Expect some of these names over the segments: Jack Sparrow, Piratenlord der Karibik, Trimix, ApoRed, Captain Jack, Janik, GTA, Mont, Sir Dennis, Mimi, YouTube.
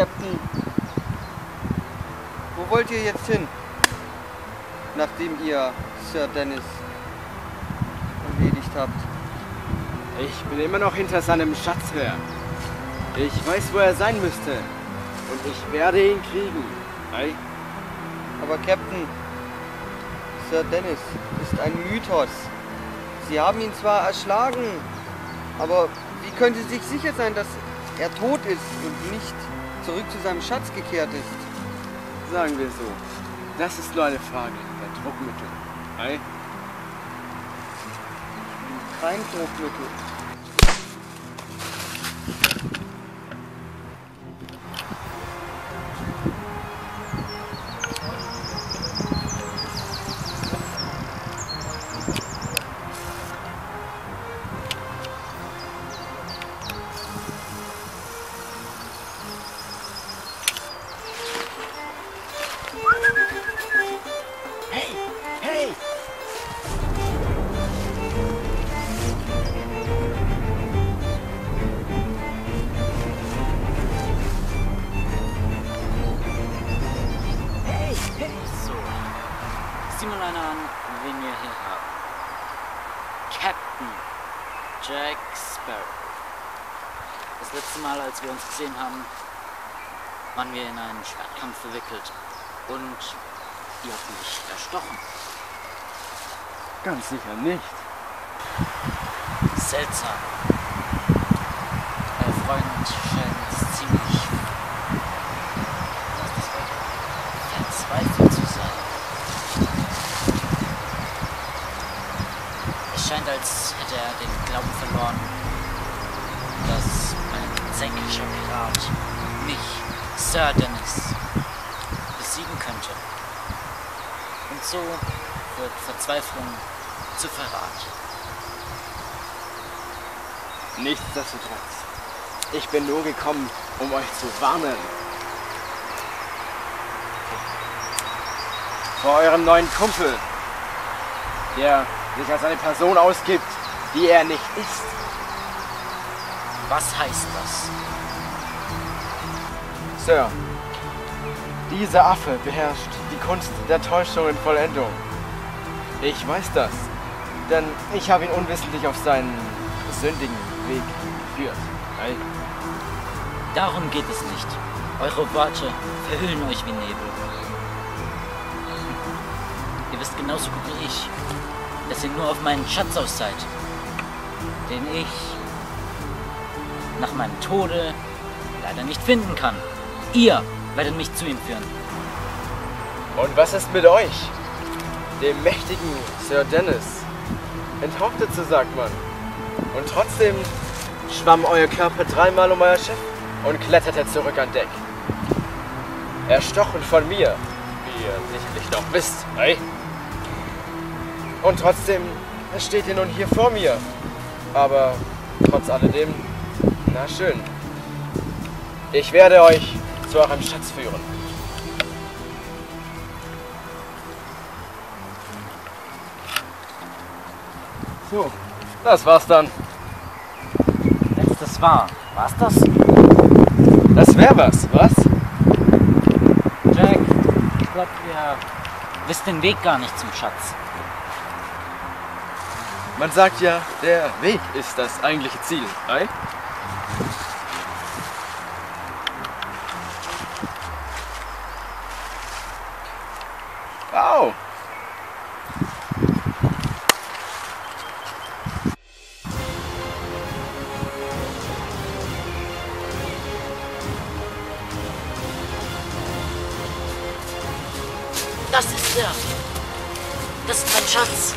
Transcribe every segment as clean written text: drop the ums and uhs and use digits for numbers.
Captain. Wo wollt ihr jetzt hin? Nachdem ihr Sir Dennis erledigt habt. Ich bin immer noch hinter seinem Schatz her. Ich weiß, wo er sein müsste. Und ich werde ihn kriegen. Ei? Aber Captain, Sir Dennis ist ein Mythos. Sie haben ihn zwar erschlagen, aber wie können Sie sich sicher sein, dass er tot ist und nicht zurück zu seinem Schatz gekehrt ist? Sagen wir so, das ist nur eine Frage der Druckmittel. Ei? Kein Druckmittel. Jack Sparrow. Das letzte Mal, als wir uns gesehen haben, waren wir in einen Schwertkampf verwickelt und ihr habt mich erstochen. Ganz sicher nicht. Seltsam. Mein Freund scheint ziemlich verzweifelt zu sein. Es scheint, als hätte er den Glauben verloren, dass mein sänglischer Pirat mich, Sir Dennis, besiegen könnte. Und so wird Verzweiflung zu Verrat. Nichtsdestotrotz, ich bin nur gekommen, um euch zu warnen. Vor eurem neuen Kumpel, der sich als eine Person ausgibt, die er nicht ist. Was heißt das? Sir, dieser Affe beherrscht die Kunst der Täuschung und Vollendung. Ich weiß das, denn ich habe ihn unwissentlich auf seinen sündigen Weg geführt. Nein. Darum geht es nicht. Eure Worte verhüllen euch wie Nebel. Ihr wisst genauso gut wie ich, dass ihr nur auf meinen Schatz aus seid, den ich nach meinem Tode leider nicht finden kann. Ihr werdet mich zu ihm führen. Und was ist mit euch, dem mächtigen Sir Dennis? Enthauptet, so sagt man. Und trotzdem schwamm euer Körper dreimal um euer Schiff und kletterte zurück an Deck. Erstochen von mir, wie ihr sicherlich noch wisst, hey? Und trotzdem steht ihr nun hier vor mir. Aber trotz alledem, na schön. Ich werde euch zu eurem Schatz führen. So, das war's dann. Letztes war. War's das? Das wäre was, was? Jack, ich glaube, ihr wisst den Weg gar nicht zum Schatz. Man sagt ja, der Weg ist das eigentliche Ziel, ei? Wow! Das ist er! Das ist mein Schatz!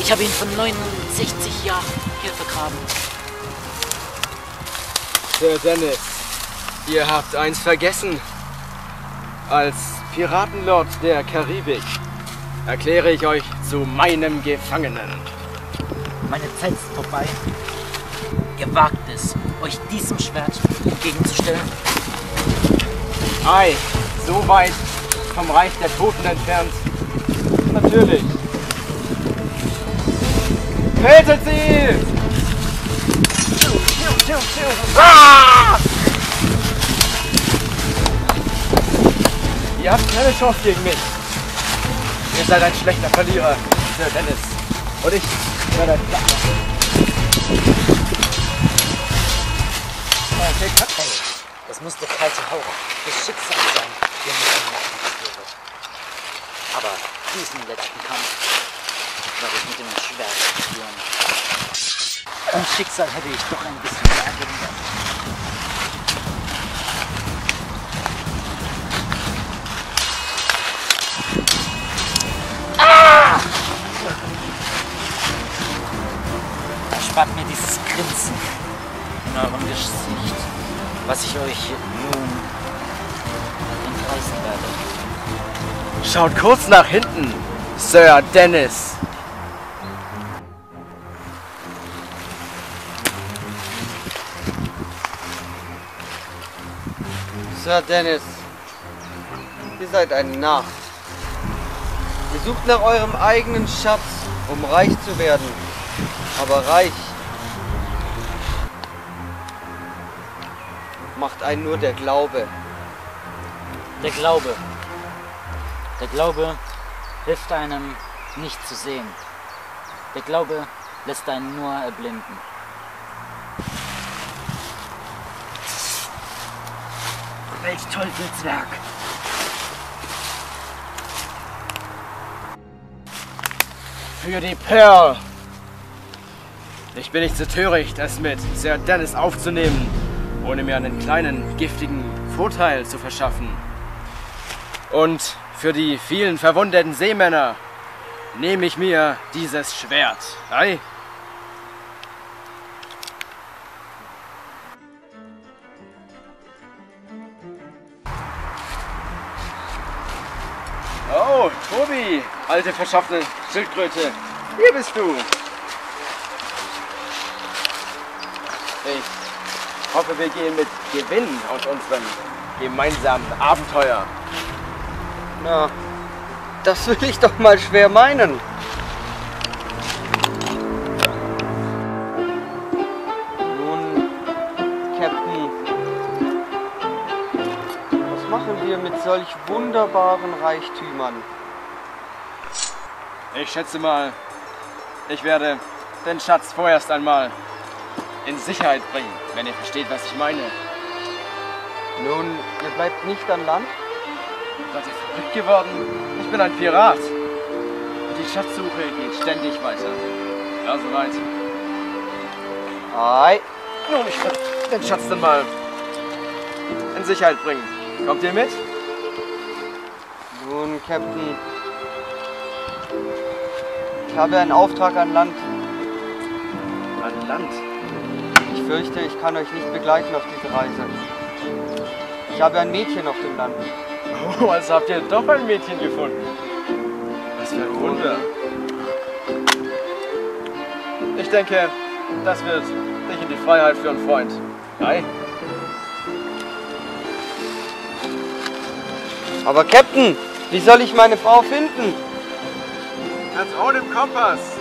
Ich habe ihn vor 69 Jahren hier vergraben. Sir Dennis, ihr habt eins vergessen. Als Piratenlord der Karibik erkläre ich euch zu meinem Gefangenen. Meine Zeit ist vorbei. Ihr wagt es, euch diesem Schwert entgegenzustellen? Ei, so weit vom Reich der Toten entfernt. Natürlich. Tötet sie! Ah! Ihr habt keine Chance gegen mich. Ihr seid ein schlechter Verlierer, Sir Dennis. Und ich werde ein Flachmann. Das muss der kalte Hauch des Schicksals sein, der mich anmacht. Aber diesen letzten Kampf werde ich mit dem Schwert führen. Im Schicksal hätte ich doch ein bisschen mehr geändert. Spart mir dieses Grinsen in eurem Gesicht, was ich euch nun entreißen werde. Schaut kurz nach hinten, Sir Dennis. Sir Dennis, ihr seid ein Narr. Ihr sucht nach eurem eigenen Schatz, um reich zu werden. Aber reich macht einen nur der Glaube. Der Glaube hilft einem nicht zu sehen. Der Glaube lässt einen nur erblinden. Welch Teufelswerk! Für die Pearl! Ich bin nicht so töricht, es mit Sir Dennis aufzunehmen, ohne mir einen kleinen, giftigen Vorteil zu verschaffen. Und für die vielen verwundeten Seemänner nehme ich mir dieses Schwert. Ei? Oh, Tobi, alte verschaffte Schildkröte, hier bist du. Ich hoffe, wir gehen mit Gewinn aus unserem gemeinsamen Abenteuer. Na, das will ich doch mal schwer meinen. Nun, Captain, was machen wir mit solch wunderbaren Reichtümern? Ich schätze mal, ich werde den Schatz vorerst einmal in Sicherheit bringen, wenn ihr versteht, was ich meine. Nun, ihr bleibt nicht an Land? Seid ihr verrückt geworden? Ich bin ein Pirat. Und die Schatzsuche geht ständig weiter. Ja, soweit. Ei. Nun, ich werde den Schatz dann mal in Sicherheit bringen. Kommt ihr mit? Nun, Captain, ich habe einen Auftrag an Land. An Land? Ich fürchte, ich kann euch nicht begleiten auf diese Reise. Ich habe ein Mädchen auf dem Land. Oh, also habt ihr doch ein Mädchen gefunden. Was für ein Wunder. Ich denke, das wird dich in die Freiheit führen, Freund. Nein. Aber Captain, wie soll ich meine Frau finden? Ganz ohne Kompass.